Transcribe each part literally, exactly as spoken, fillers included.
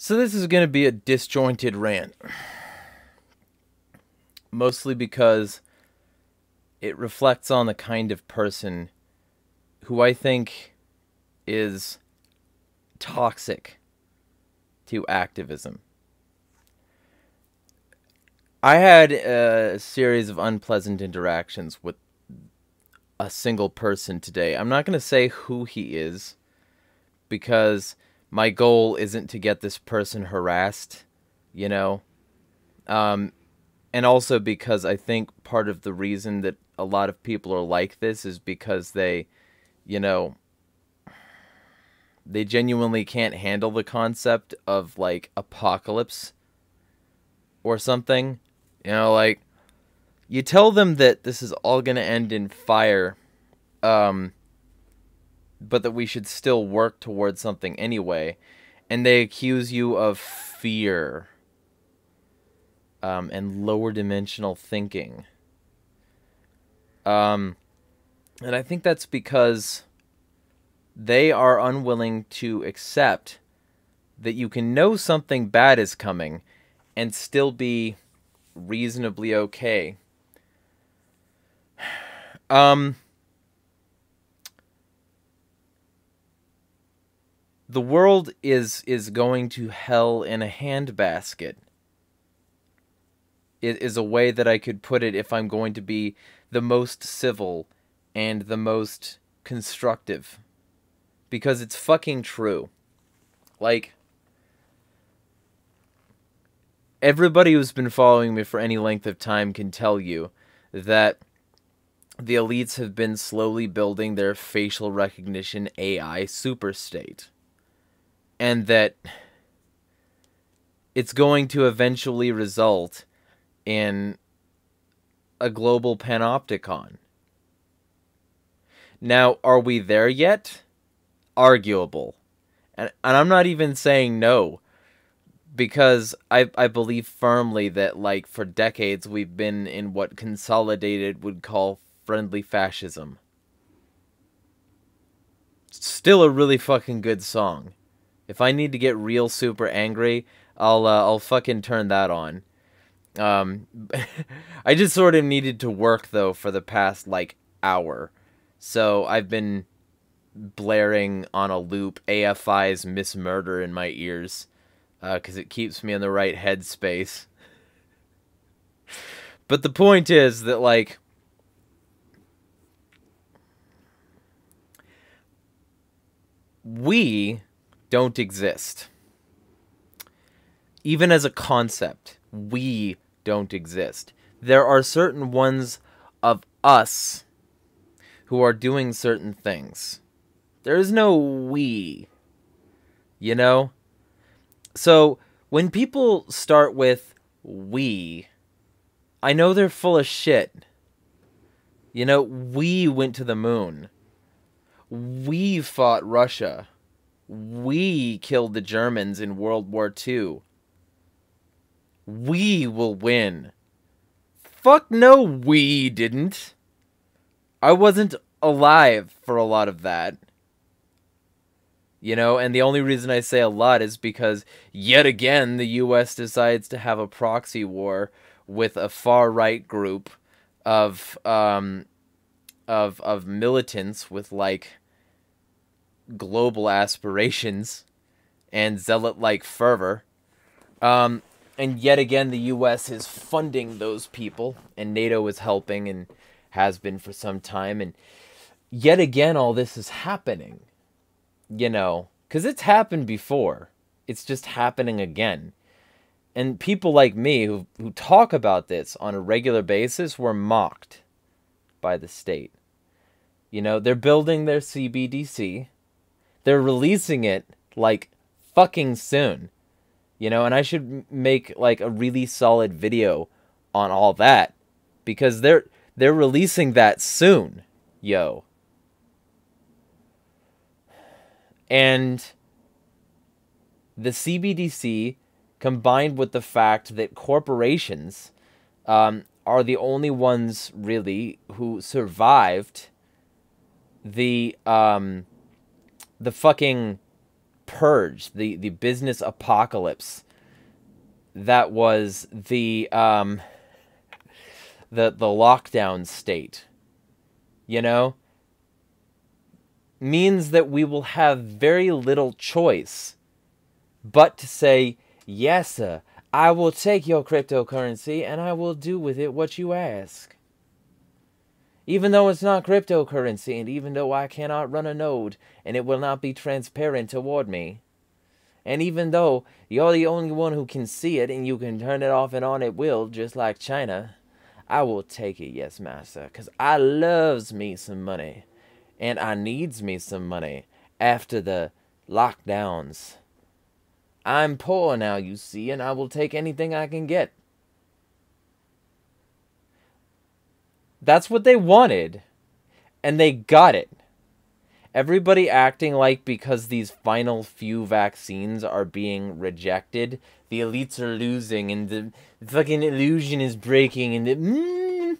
So this is going to be a disjointed rant, mostly because it reflects on the kind of person who I think is toxic to activism. I had a series of unpleasant interactions with a single person today. I'm not going to say who he is, because my goal isn't to get this person harassed, you know? Um, and also because I think part of the reason that a lot of people are like this is because they, you know, they genuinely can't handle the concept of, like, apocalypse or something. You know, like, you tell them that this is all going to end in fire, um... but that we should still work towards something anyway, and they accuse you of fear um, and lower dimensional thinking. Um, and I think that's because they are unwilling to accept that you can know something bad is coming and still be reasonably okay. Um... The world is is going to hell in a handbasket. It is a way that I could put it if I'm going to be the most civil and the most constructive. Because it's fucking true. Like, everybody who's been following me for any length of time can tell you that the elites have been slowly building their facial recognition A I superstate. And that it's going to eventually result in a global panopticon. Now, are we there yet? Arguable. And, and I'm not even saying no, because I, I believe firmly that, like, for decades we've been in what Consolidated would call friendly fascism. Still a really fucking good song. If I need to get real super angry, I'll uh, I'll fucking turn that on. Um, I just sort of needed to work, though, for the past, like, hour. So I've been blaring on a loop A F I's Miss Murder in my ears, because uh, it keeps me in the right headspace. But the point is that, like, we don't exist. Even as a concept, we don't exist. There are certain ones of us who are doing certain things. There is no we, you know? So, when people start with we, I know they're full of shit. You know, we went to the moon. We fought Russia. We killed the Germans in World War Two. We will win. Fuck no, we didn't. I wasn't alive for a lot of that. You know, and the only reason I say a lot is because, yet again, the U S decides to have a proxy war with a far-right group of, um, of, of militants with, like, global aspirations and zealot-like fervor, um, and yet again the U S is funding those people, and NATO is helping and has been for some time, and yet again all this is happening, you know, because it's happened before, it's just happening again, and people like me who, who talk about this on a regular basis were mocked by the state. You know, they're building their C B D C. They're releasing it, like, fucking soon. You know, and I should make, like, a really solid video on all that. Because they're, they're releasing that soon, yo. And the C B D C, combined with the fact that corporations um, are the only ones, really, who survived the, um... the fucking purge, the the business apocalypse that was the um the the lockdown state, you know, means that we will have very little choice but to say, yes, sir, I will take your cryptocurrency and I will do with it what you ask. Even though it's not cryptocurrency, and even though I cannot run a node and it will not be transparent toward me, and even though you're the only one who can see it and you can turn it off and on at will, just like China, I will take it, yes, master, because I loves me some money, and I needs me some money after the lockdowns. I'm poor now, you see, and I will take anything I can get. That's what they wanted, and they got it. Everybody acting like because these final few vaccines are being rejected, the elites are losing, and the fucking illusion is breaking, and the mm,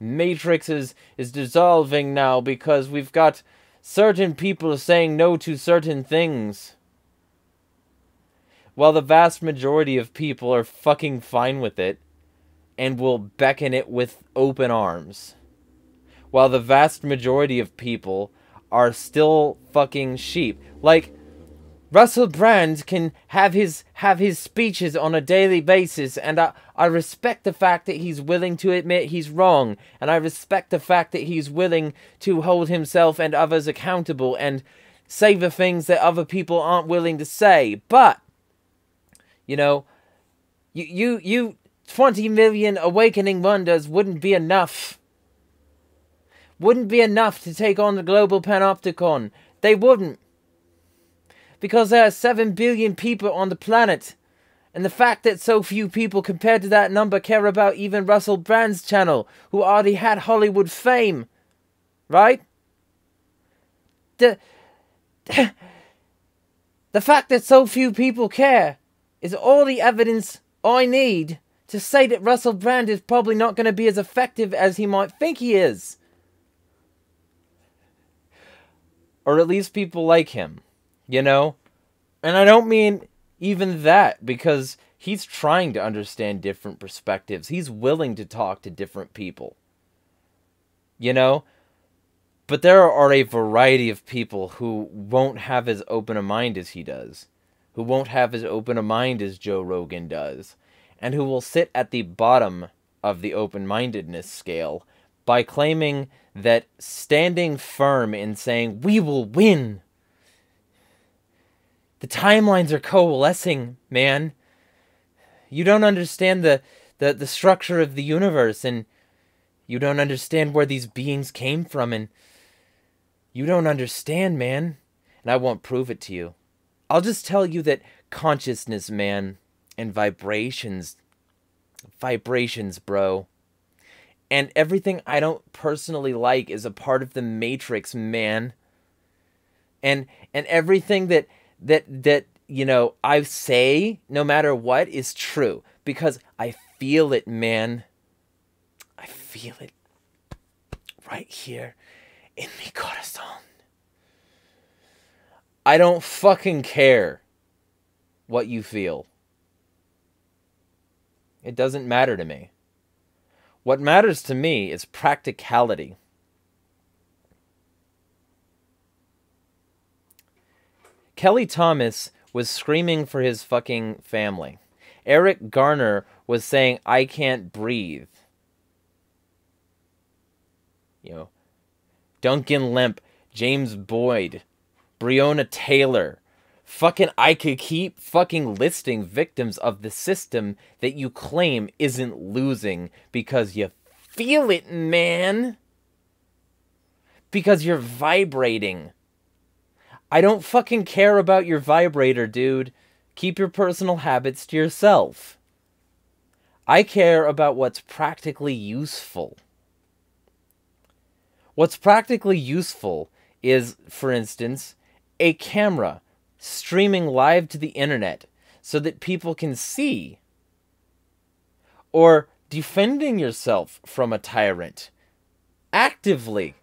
matrix is, is dissolving now because we've got certain people saying no to certain things. While the vast majority of people are fucking fine with it, and will beckon it with open arms. While the vast majority of people are still fucking sheep. Like, Russell Brand can have his have his speeches on a daily basis, and I, I respect the fact that he's willing to admit he's wrong, and I respect the fact that he's willing to hold himself and others accountable and say the things that other people aren't willing to say. But, you know, you you you twenty million awakening wonders wouldn't be enough. Wouldn't be enough to take on the global panopticon. They wouldn't. Because there are seven billion people on the planet. And the fact that so few people compared to that number care about even Russell Brand's channel, who already had Hollywood fame. Right? The, the fact that so few people care is all the evidence I need to say that Russell Brand is probably not going to be as effective as he might think he is. Or at least people like him, you know? And I don't mean even that, because he's trying to understand different perspectives. He's willing to talk to different people, you know? But there are a variety of people who won't have as open a mind as he does, who won't have as open a mind as Joe Rogan does, and who will sit at the bottom of the open-mindedness scale by claiming that standing firm in saying, we will win. The timelines are coalescing, man. You don't understand the, the, the structure of the universe, and you don't understand where these beings came from, and you don't understand, man. And I won't prove it to you. I'll just tell you that consciousness, man, and vibrations, vibrations, bro. And everything I don't personally like is a part of the matrix, man. And and everything that that that you know I say, no matter what, is true because I feel it, man. I feel it right here in my corazón. I don't fucking care what you feel. It doesn't matter to me. What matters to me is practicality. Kelly Thomas was screaming for his fucking family. Eric Garner was saying, I can't breathe. You know, Duncan Lemp, James Boyd, Breonna Taylor. Fucking, I could keep fucking listing victims of the system that you claim isn't losing because you feel it, man. Because you're vibrating. I don't fucking care about your vibrator, dude. Keep your personal habits to yourself. I care about what's practically useful. What's practically useful is, for instance, a camera streaming live to the internet so that people can see, or defending yourself from a tyrant actively,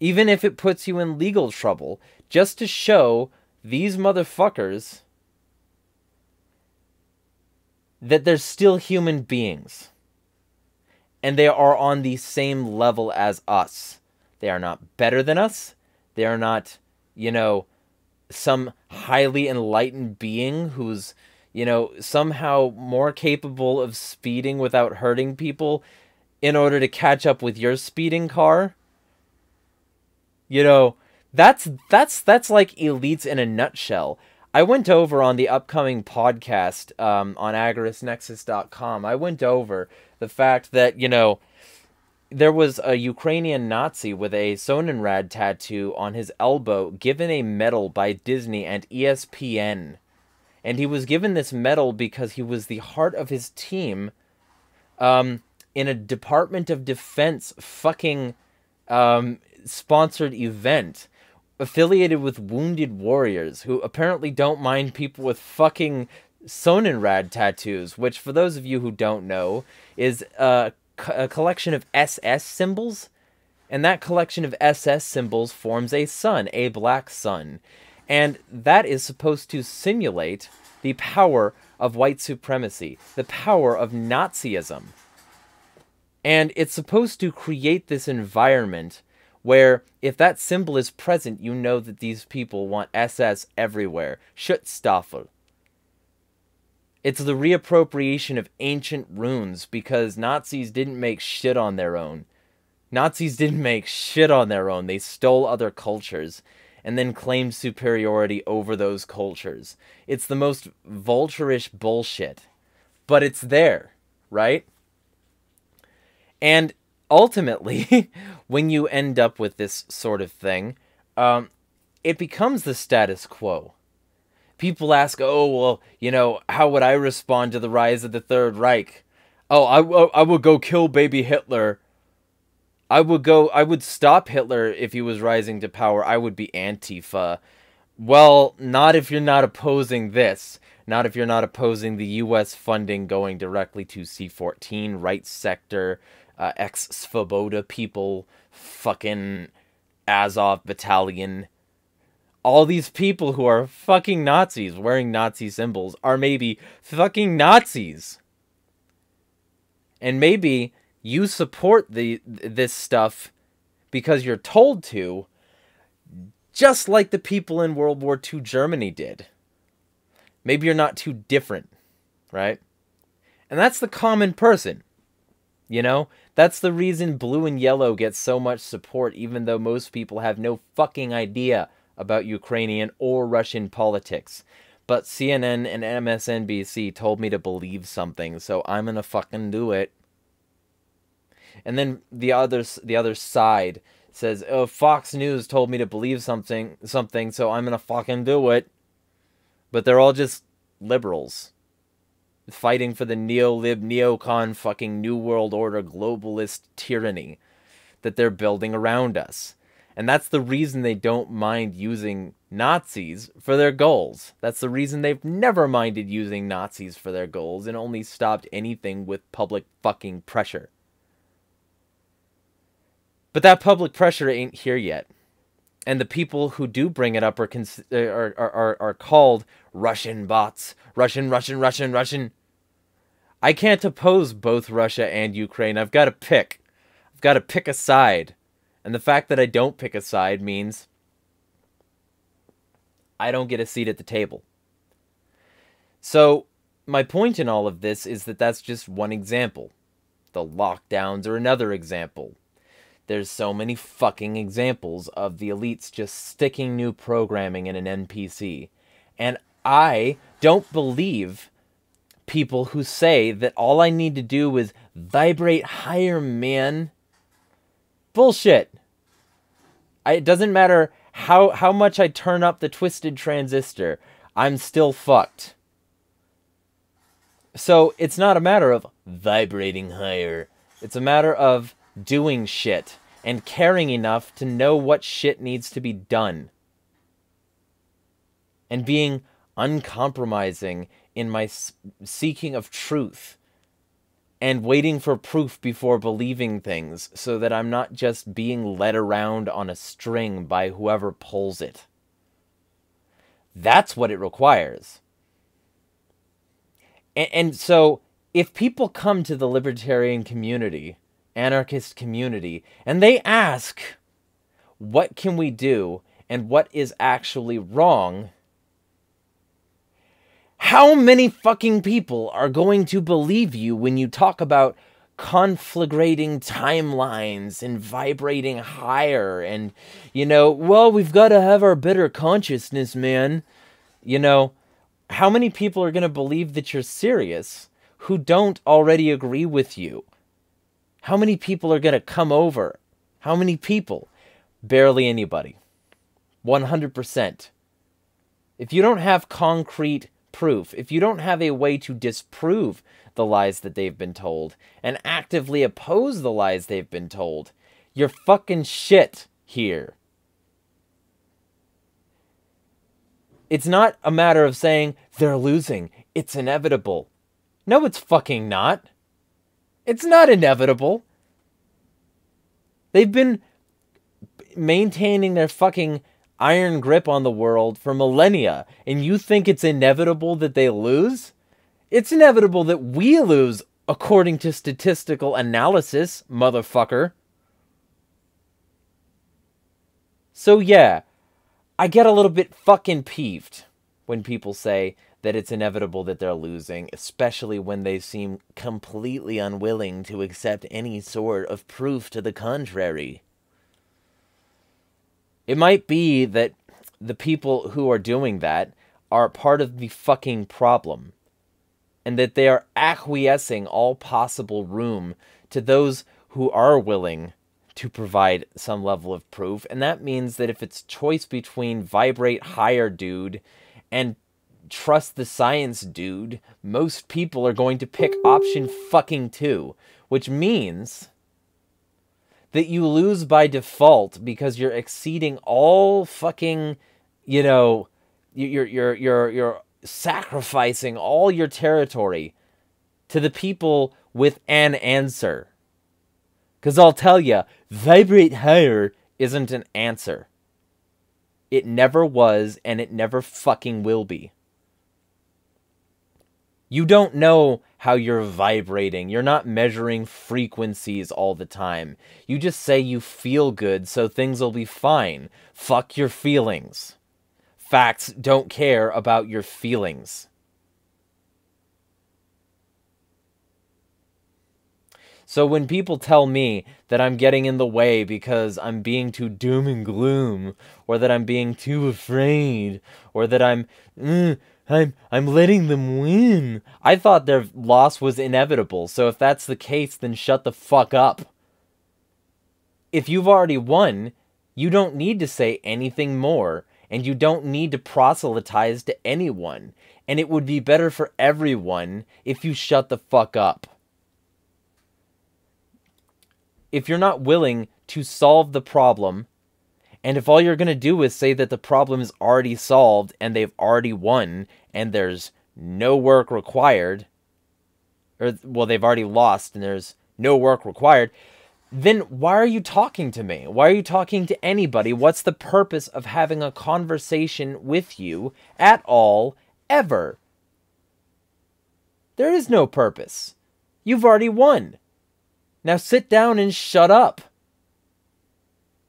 even if it puts you in legal trouble, just to show these motherfuckers that they're still human beings. And they are on the same level as us. They are not better than us. They are not, you know, some highly enlightened being who's, you know, somehow more capable of speeding without hurting people in order to catch up with your speeding car. You know, that's, that's, that's like elites in a nutshell. I went over on the upcoming podcast um, on Agorist Nexus dot com, I went over the fact that, you know, there was a Ukrainian Nazi with a Sonnenrad tattoo on his elbow given a medal by Disney and E S P N. And he was given this medal because he was the heart of his team um, in a Department of Defense fucking um, sponsored event affiliated with Wounded Warriors, who apparently don't mind people with fucking Sonnenrad tattoos, which, for those of you who don't know, is a, co a collection of S S symbols, and that collection of S S symbols forms a sun, a black sun, and that is supposed to simulate the power of white supremacy, the power of Nazism, and it's supposed to create this environment where if that symbol is present, you know that these people want S S everywhere. Schutzstaffel. It's the reappropriation of ancient runes because Nazis didn't make shit on their own. Nazis didn't make shit on their own. They stole other cultures and then claimed superiority over those cultures. It's the most vulturish bullshit. But it's there, right? And ultimately, when you end up with this sort of thing, um, it becomes the status quo. People ask, oh, well, you know, how would I respond to the rise of the Third Reich? Oh, I, I would go kill baby Hitler. I would go, I would stop Hitler if he was rising to power. I would be Antifa. Well, not if you're not opposing this. Not if you're not opposing the U S funding going directly to C fourteen, Right Sector, Uh, ex-Svoboda people, fucking Azov Battalion. All these people who are fucking Nazis wearing Nazi symbols are maybe fucking Nazis. And maybe you support the this stuff because you're told to, just like the people in World War Two Germany did. Maybe you're not too different, right? And that's the common person, you know? That's the reason blue and yellow get so much support, even though most people have no fucking idea about Ukrainian or Russian politics. But C N N and M S N B C told me to believe something, so I'm gonna fucking do it. And then the other, the other side says, oh, Fox News told me to believe something, something, so I'm gonna fucking do it. But they're all just liberals, fighting for the neo-lib, neocon, fucking New World Order globalist tyranny that they're building around us. And that's the reason they don't mind using Nazis for their goals. That's the reason they've never minded using Nazis for their goals and only stopped anything with public fucking pressure. But that public pressure ain't here yet. And the people who do bring it up are, are, are, are called Russian bots. Russian, Russian, Russian, Russian. I can't oppose both Russia and Ukraine. I've got to pick. I've got to pick a side. And the fact that I don't pick a side means I don't get a seat at the table. So my point in all of this is that that's just one example. The lockdowns are another example. There's so many fucking examples of the elites just sticking new programming in an N P C. And I don't believe people who say that all I need to do is vibrate higher, man. Bullshit. I, it doesn't matter how, how much I turn up the twisted transistor. I'm still fucked. So it's not a matter of vibrating higher. It's a matter of doing shit and caring enough to know what shit needs to be done and being uncompromising in my seeking of truth and waiting for proof before believing things so that I'm not just being led around on a string by whoever pulls it. That's what it requires. And, and so if people come to the libertarian community, anarchist community, and they ask, what can we do and what is actually wrong? How many fucking people are going to believe you when you talk about conflagrating timelines and vibrating higher and, you know, well, we've got to have our better consciousness, man. You know, how many people are going to believe that you're serious who don't already agree with you? How many people are going to come over? How many people? Barely anybody. one hundred percent. If you don't have concrete proof, if you don't have a way to disprove the lies that they've been told and actively oppose the lies they've been told, you're fucking shit here. It's not a matter of saying they're losing, it's inevitable. No, it's fucking not. It's not inevitable. They've been maintaining their fucking iron grip on the world for millennia, and you think it's inevitable that they lose? It's inevitable that we lose, according to statistical analysis, motherfucker. So yeah, I get a little bit fucking peeved when people say that it's inevitable that they're losing, especially when they seem completely unwilling to accept any sort of proof to the contrary. It might be that the people who are doing that are part of the fucking problem, and that they are acquiescing all possible room to those who are willing to provide some level of proof. And that means that if it's choice between vibrate higher dude and trust the science dude, most people are going to pick option fucking two, which means that you lose by default because you're exceeding all fucking, you know, you're, you're, you're, you're, sacrificing all your territory to the people with an answer. Because I'll tell you, vibrate higher isn't an answer. It never was, and it never fucking will be. You don't know how you're vibrating. You're not measuring frequencies all the time. You just say you feel good, so things will be fine. Fuck your feelings. Facts don't care about your feelings. So when people tell me that I'm getting in the way because I'm being too doom and gloom, or that I'm being too afraid, or that I'm mm, I'm I'm letting them win, I thought their loss was inevitable. So if that's the case, then shut the fuck up. If you've already won, you don't need to say anything more. And you don't need to proselytize to anyone. And it would be better for everyone if you shut the fuck up. If you're not willing to solve the problem, and if all you're going to do is say that the problem is already solved and they've already won and there's no work required, or, well, they've already lost and there's no work required, then why are you talking to me? Why are you talking to anybody? What's the purpose of having a conversation with you at all, ever? There is no purpose. You've already won. Now sit down and shut up.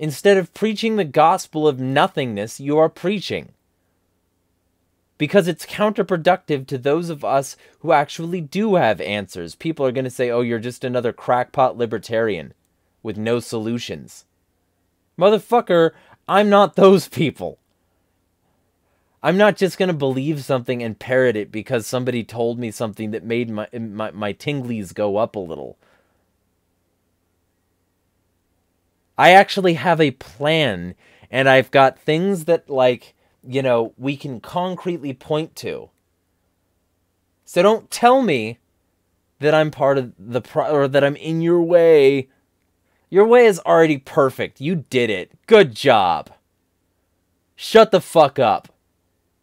Instead of preaching the gospel of nothingness, you are preaching. Because it's counterproductive to those of us who actually do have answers. People are going to say, oh, you're just another crackpot libertarian with no solutions. Motherfucker, I'm not those people. I'm not just going to believe something and parrot it because somebody told me something that made my, my, my tinglies go up a little. I actually have a plan, and I've got things that, like, you know, we can concretely point to. So don't tell me that I'm part of the pro or that I'm in your way. Your way is already perfect. You did it. Good job. Shut the fuck up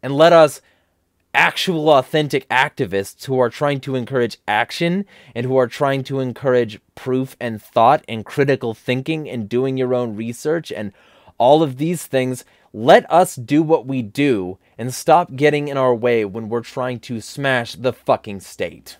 and let us actual authentic activists who are trying to encourage action and who are trying to encourage proof and thought and critical thinking and doing your own research and all of these things. Let us do what we do and stop getting in our way when we're trying to smash the fucking state.